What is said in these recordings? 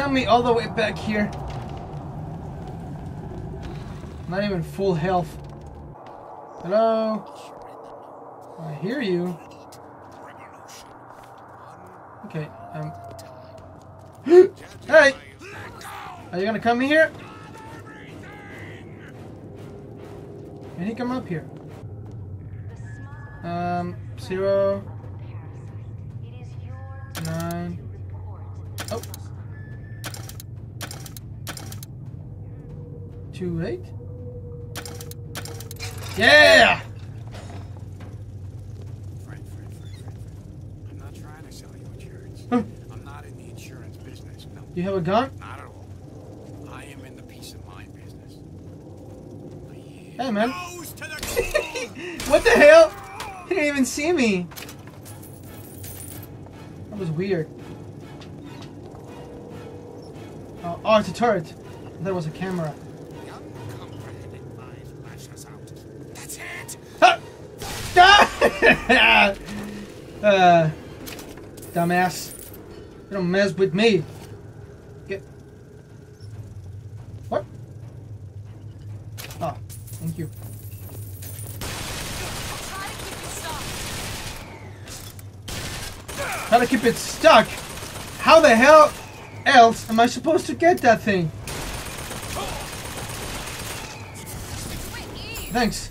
send me all the way back here. Not even full health. Hello? I hear you. Okay, Hey! Are you gonna come here? Can he come up here? 0 9. Oh. 2 8. Yeah. I'm not trying to sell you insurance. I'm not in the insurance business. No. You have a gun? Not at all. I am in the peace of mind business. Hey, man. What the hell? He didn't even see me. That was weird. Oh, it's a turret. That was a camera. That's it. Ah! Dumbass. You don't mess with me. Get. What? Oh, thank you. How to keep it stuck? How the hell else am I supposed to get that thing? Thanks.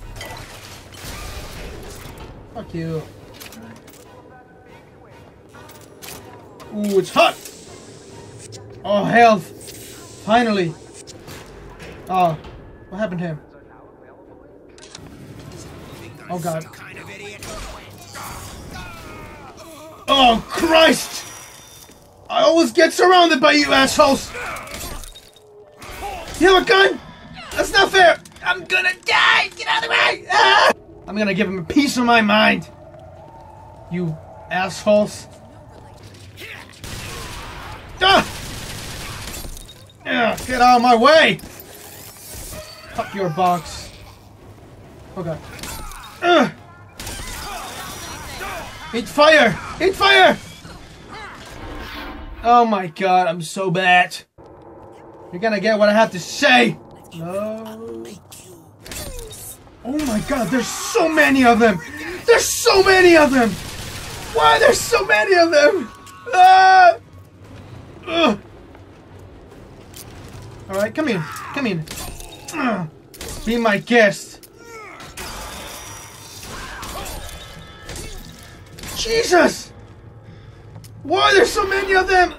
Fuck you. Ooh, it's hot. Oh, health. Finally. Oh, what happened to him? Oh God. Oh, Christ! I always get surrounded by you assholes! You have a gun? That's not fair! I'm gonna die! Get out of the way! Ah! I'm gonna give him a piece of my mind! You assholes! Ah! Yeah, get out of my way! Fuck your box. Oh God. Ah! Eat fire! Eat fire! Oh my God, I'm so bad. You're gonna get what I have to say. No. Oh my God, there's so many of them. There's so many of them. Why there's so many of them? All right, come in. Come in. Be my guest. Jesus! Why are there so many of them?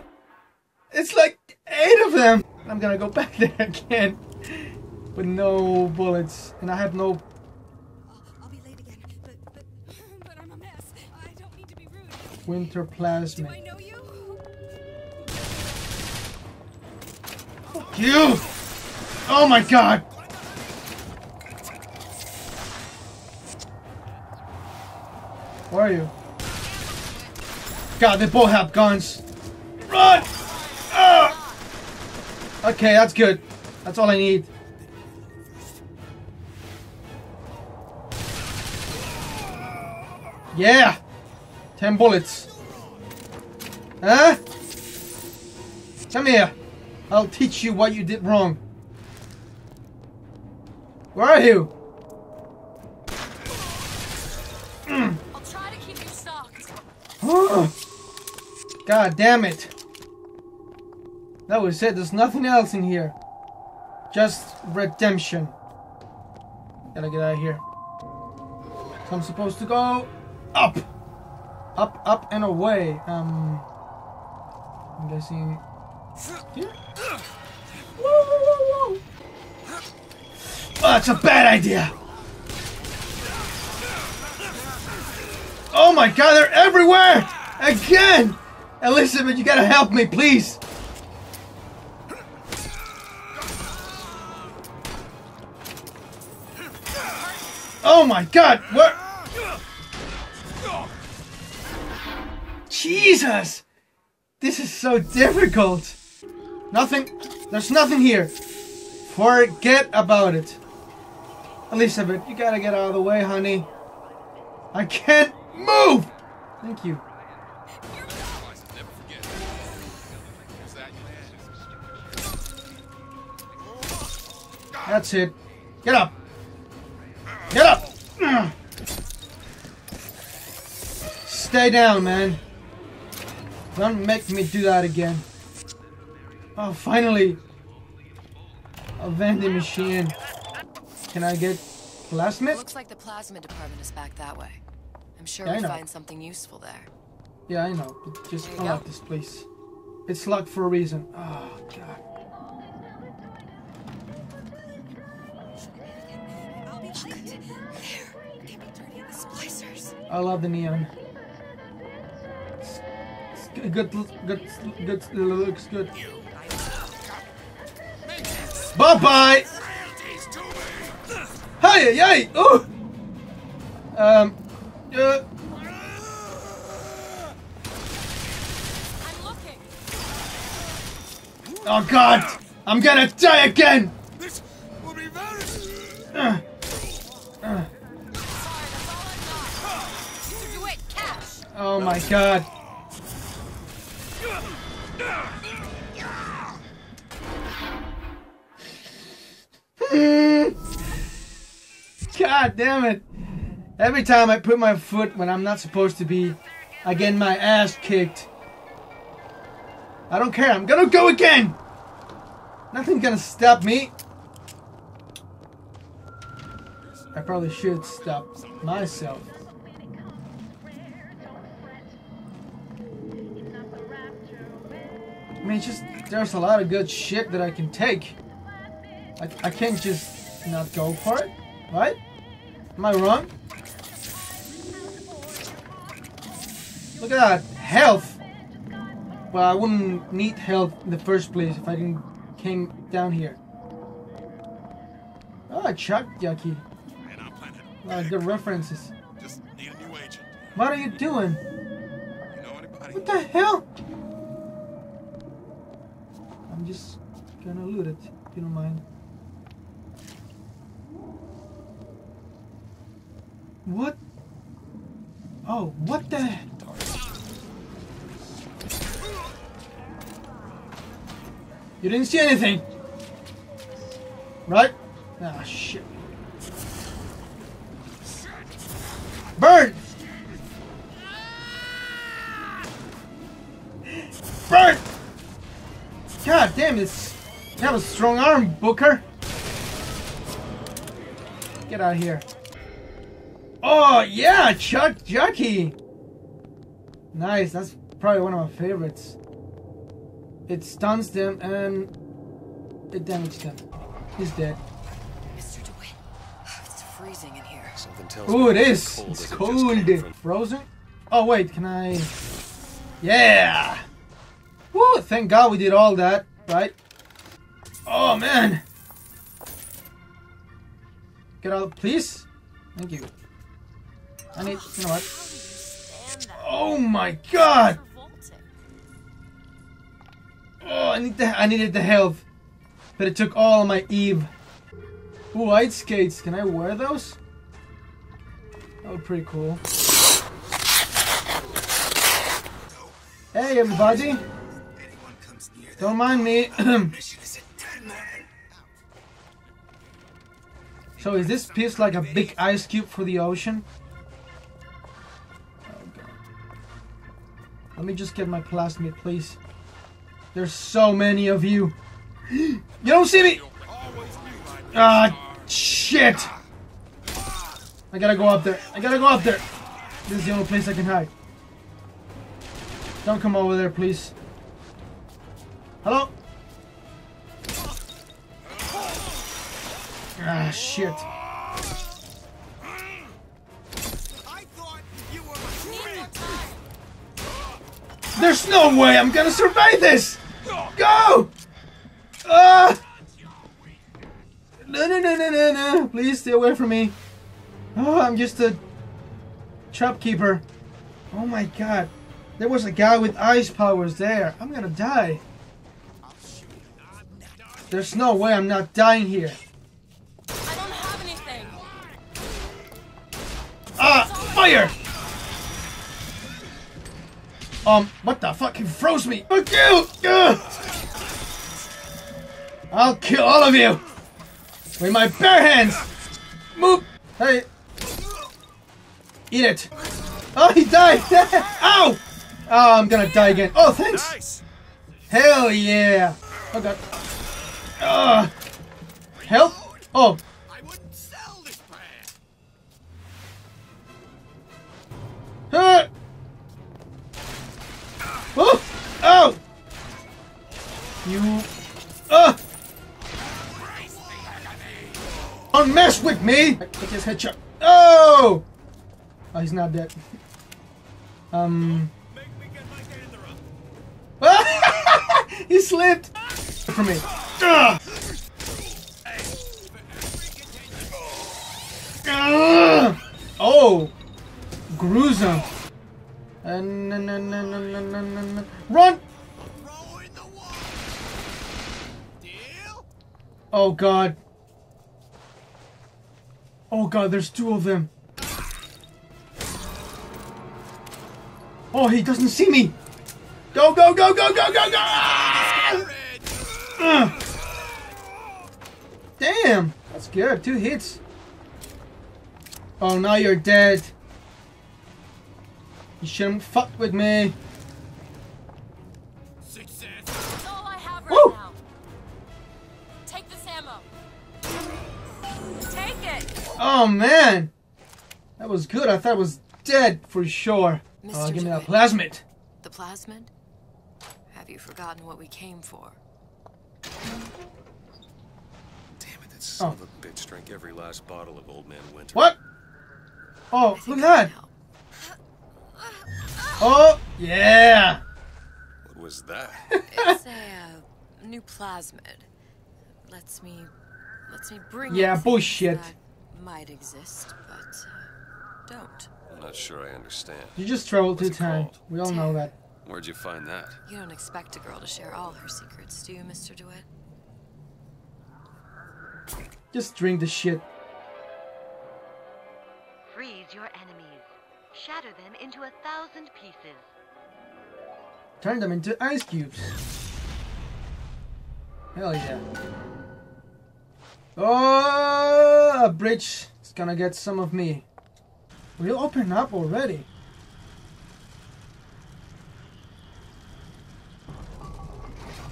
It's like 8 of them. I'm gonna go back there again with no bullets, and I have no. I'll be late again, but I'm a mess. I don't need to be rude. Winter plasma. Do I know you? Fuck you! Oh my God! Where are you? God, they both have guns. Run! Okay, that's good. That's all I need. Yeah! 10 bullets. Huh? Come here. I'll teach you what you did wrong. Where are you? I'll try to keep you stocked. God damn it. That was it. There's nothing else in here. Just redemption. Gotta get out of here. So I'm supposed to go up. Up, up, and away. I'm guessing. Here? Whoa, whoa, whoa, whoa. Oh, that's a bad idea. Oh my God, they're everywhere! Again! Elizabeth, you gotta help me, please! Oh my God, what? Jesus! This is so difficult! Nothing, there's nothing here. Forget about it. Elizabeth, you gotta get out of the way, honey. I can't move! Thank you. That That's it. Get up. Get up. Stay down, man. Don't make me do that again. Oh, finally. A vending machine. Can I get plasmid? Looks like the plasmid department is back that way. I'm sure we'll find something useful there. Yeah, I know. But just I like this place. It's locked for a reason. Oh, God. I love the neon. It's good. It looks good. Bye bye. Hey, hey, oh. I'm looking. Oh God, I'm gonna die again. This will be very. Oh my God. God damn it. Every time I put my foot when I'm not supposed to be, I get my ass kicked. I don't care. I'm gonna go again. Nothing's gonna stop me. I probably should stop myself. I mean, just there's a lot of good shit that I can take. I can't just not go for it, right? Am I wrong? Look at that health. Well, I wouldn't need health in the first place if I didn't came down here. Oh, I chucked Yucky. Good references. Just need a new agent. What are you doing? You know anybody? What the hell? I'm just gonna loot it, if you don't mind. What? Oh, what the? You didn't see anything, right? Ah, shit. Burn! Burn! God damn it! You have a strong arm, Booker! Get out of here. Oh yeah, Chuck Jucky! Nice, that's probably one of my favorites. It stuns them and it damages them. He's dead. Mr. DeWitt, it's freezing in here. Oh, it is! It's cold! Frozen? Oh wait, can I... Yeah! Woo! Thank God we did all that, right? Oh man! Get out, please? Thank you. I need... You know what? Oh my God! Oh, I needed the health. But it took all my Eve. Ooh, white skates. Can I wear those? That would be pretty cool. Hey everybody! Don't mind me. So is this piece like a big ice cube for the ocean? Oh God. Let me just get my plasmid, please. There's so many of you. You don't see me! Ah, shit! I gotta go up there. I gotta go up there. This is the only place I can hide. Don't come over there, please. Hello? Ah, shit. There's no way I'm gonna survive this! Go! No, no, no, no, no, no. Please stay away from me. Oh, I'm just a shopkeeper. Oh my God. There was a guy with ice powers there. I'm gonna die. There's no way I'm not dying here. I don't have anything. Ah, fire! What the fuck? He froze me. Fuck you! I'll kill all of you. With my bare hands! Move! Hey! Eat it! Oh, he died! Ow! Oh, I'm gonna die again. Oh, thanks! Nice. Hell yeah! Oh god. Ugh. Help! Oh! I wouldn't sell this brand. Oh! Ow! You... Don't mess with me! I took his headshot. Oh! Oh, he's not dead. He slipped! For me. Oh! Gruesome. Run! Oh god. Oh god, there's two of them. Oh, he doesn't see me. Go, go, go, go, go, go, go! Damn, that's good. 2 hits. Oh, now you're dead. You shouldn't fuck with me. Oh man, that was good. I thought I was dead for sure. Oh, give me that plasmid. The plasmid? Have you forgotten what we came for? Damn it, that son of a bitch drank every last bottle of Old Man Winter. What? Oh, look at that. Oh, yeah. What was that? It's a new plasmid. Lets me bring. Yeah, bullshit. Might exist, but don't. I'm not sure I understand. You just traveled through time. We all know that. Where'd you find that? You don't expect a girl to share all her secrets, do you, Mr. DeWitt? Just drink the shit. Freeze your enemies. Shatter them into 1,000 pieces. Turn them into ice cubes. Hell yeah. Oh, a bridge is gonna get some of me. We'll open up already.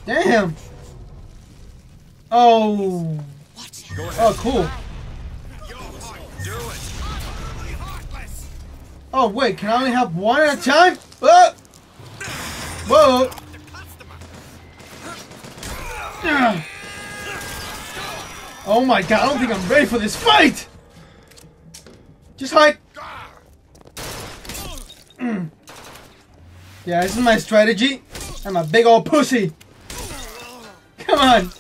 Damn. Oh. Oh, cool. Oh, wait, can I only have one at a time? Whoa. Whoa. Oh my god, I don't think I'm ready for this fight! Just hide! Yeah, this is my strategy. I'm a big old pussy. Come on!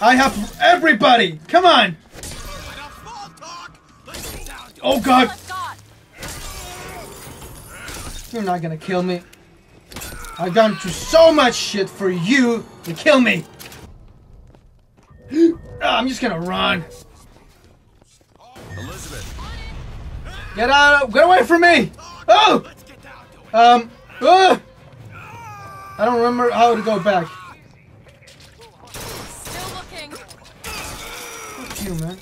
I have everybody! Come on! Oh god! You're not gonna kill me. I've gone through so much shit for you to kill me! Oh, I'm just gonna run. Elizabeth, get out! Get away from me! Oh, I don't remember how to go back. Still looking. Fuck you, man.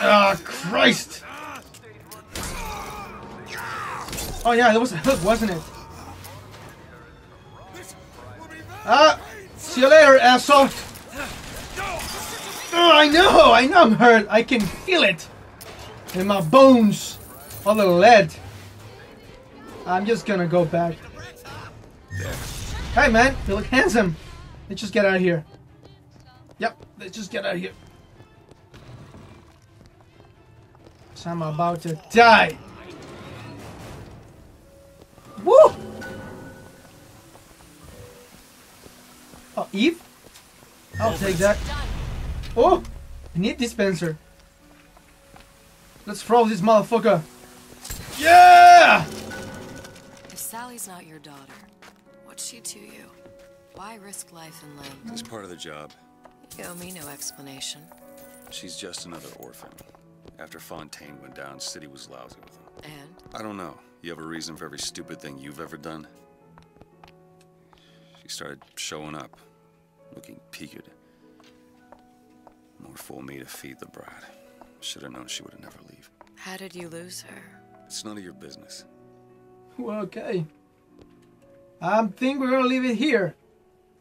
Ah, Christ! Oh yeah, that was a hook, wasn't it? Ah! See you later, asshole! Oh, I know I'm hurt! I can feel it! In my bones! All the lead! I'm just gonna go back. Hey man, you look handsome! Let's just get out of here. Yep, let's just get out of here. So I'm about to die! Woo! Oh, Eve? I'll take that. Oh! I need dispenser. Let's throw this motherfucker. Yeah! If Sally's not your daughter, what's she to you? Why risk life and limb? It's part of the job. You owe me no explanation. She's just another orphan. After Fontaine went down, City was lousy with him. And? I don't know. You have a reason for every stupid thing you've ever done? She started showing up, looking peaked. More fool me to feed the bride. Should have known she would have never leave. How did you lose her? It's none of your business. Well, okay. I think we're gonna leave it here.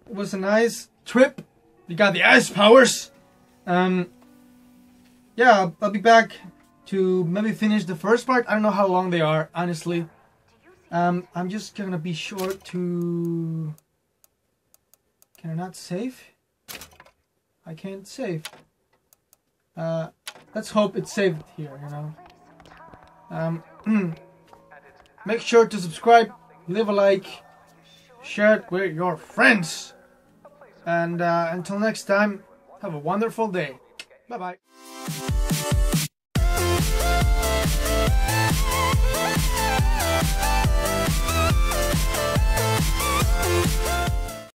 It was a nice trip. We got the ice powers. Yeah, I'll be back to maybe finish the first part. I don't know how long they are, honestly. I'm just gonna be sure to... Can I not save? I can't save. Let's hope it's saved here, you know. Make sure to subscribe, leave a like, share it with your friends. And until next time, have a wonderful day. Bye-bye.